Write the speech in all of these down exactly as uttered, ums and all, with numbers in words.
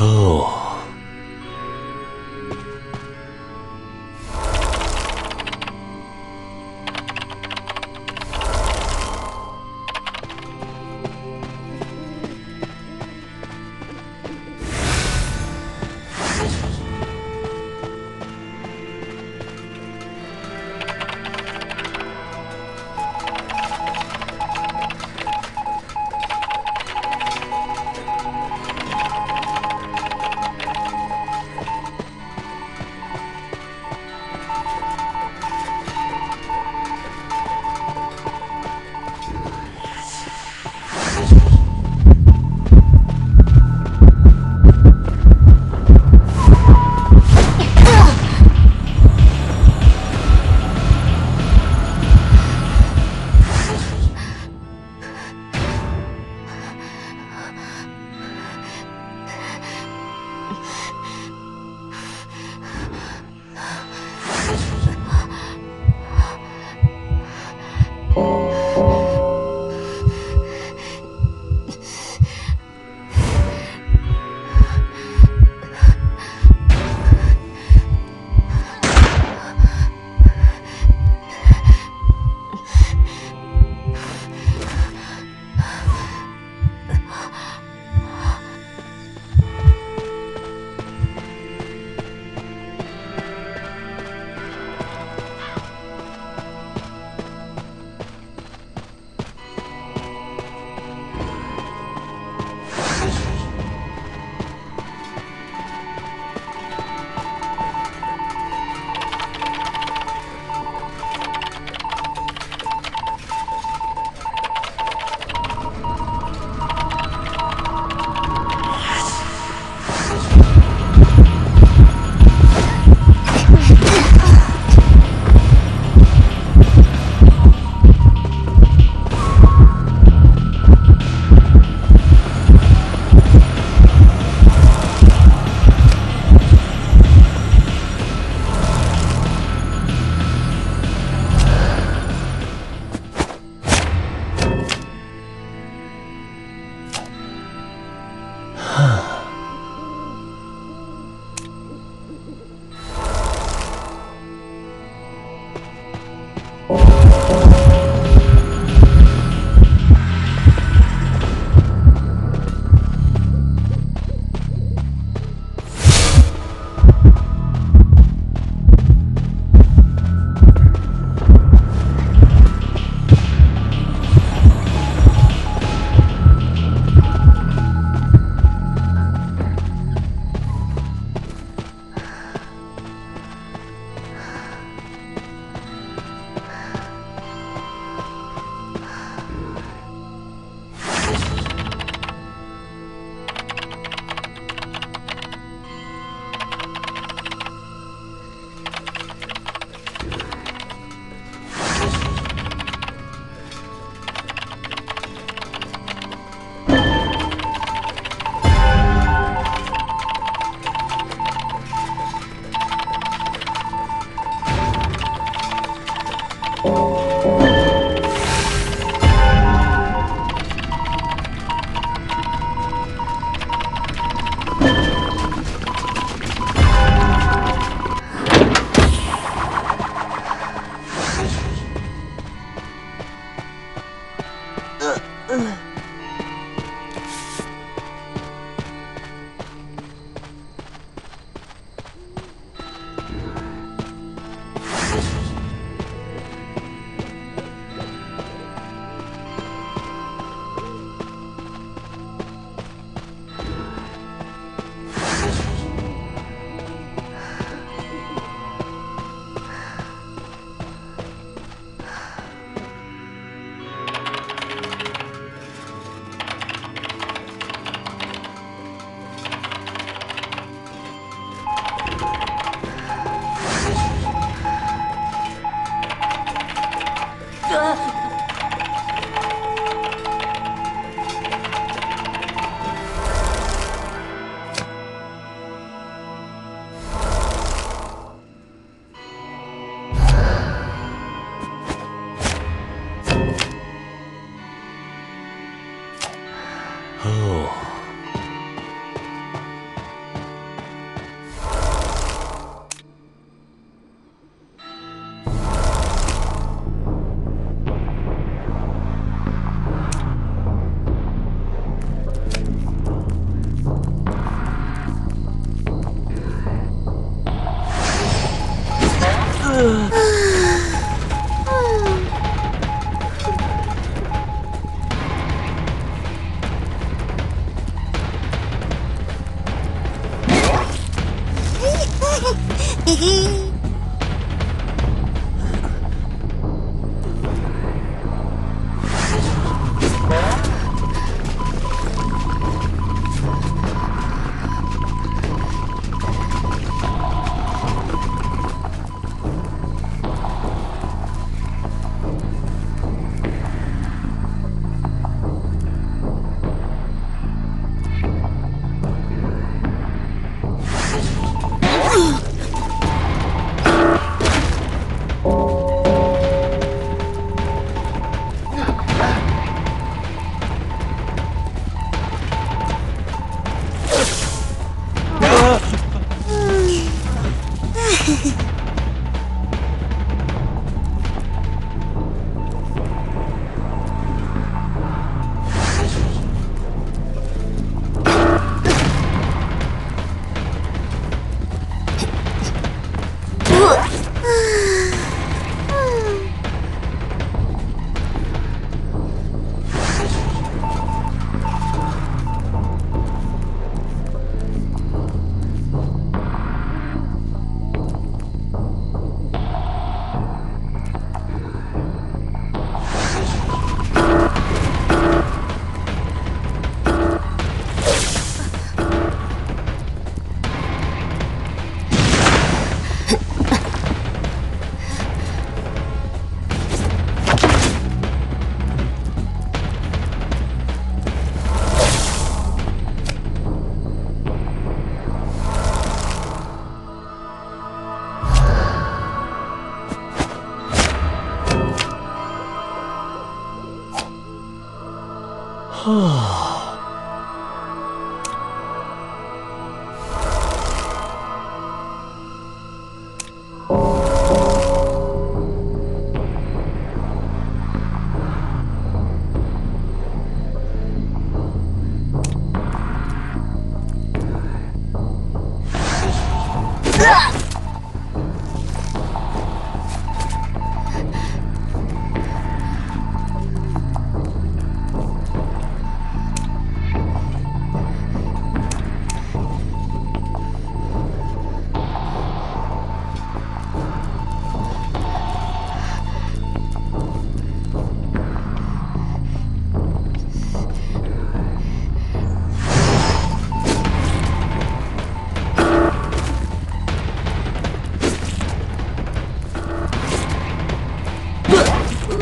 Oh. Oh.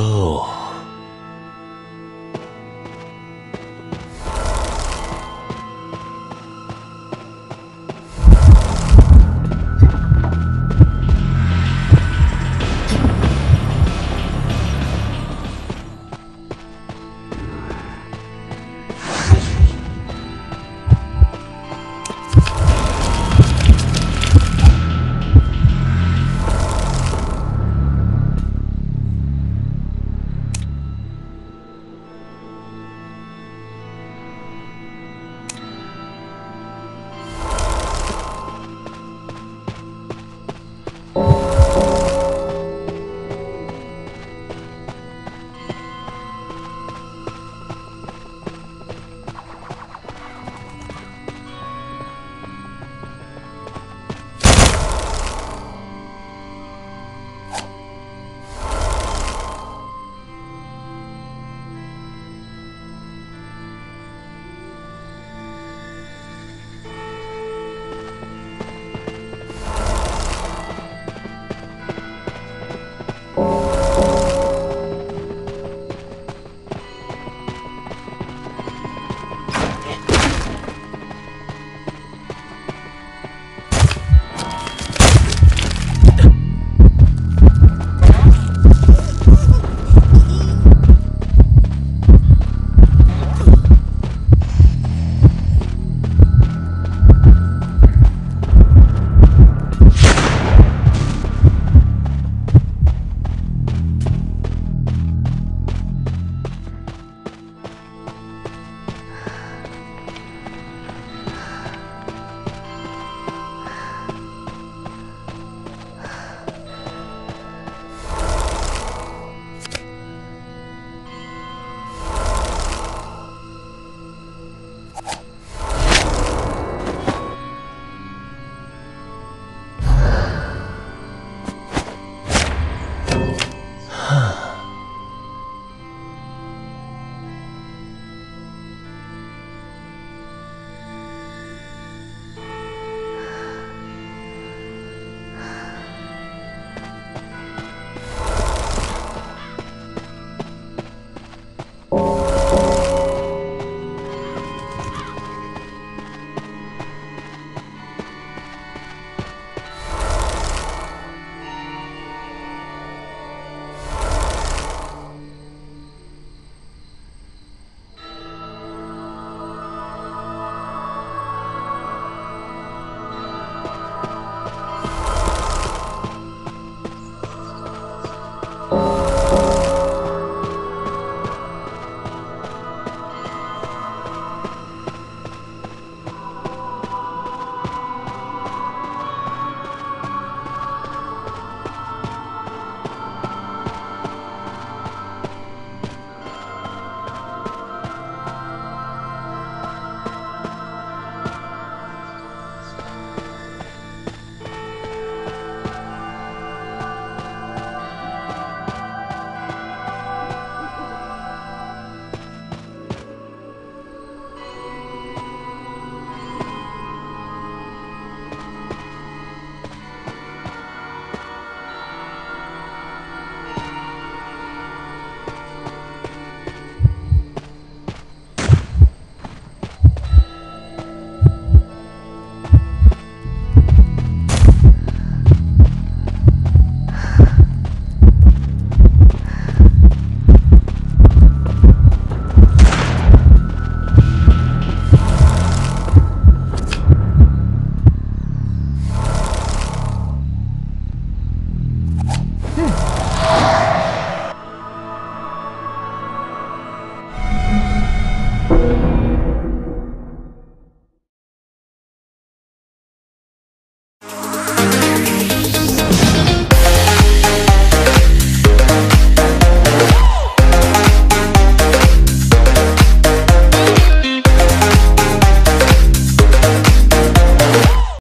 Oh.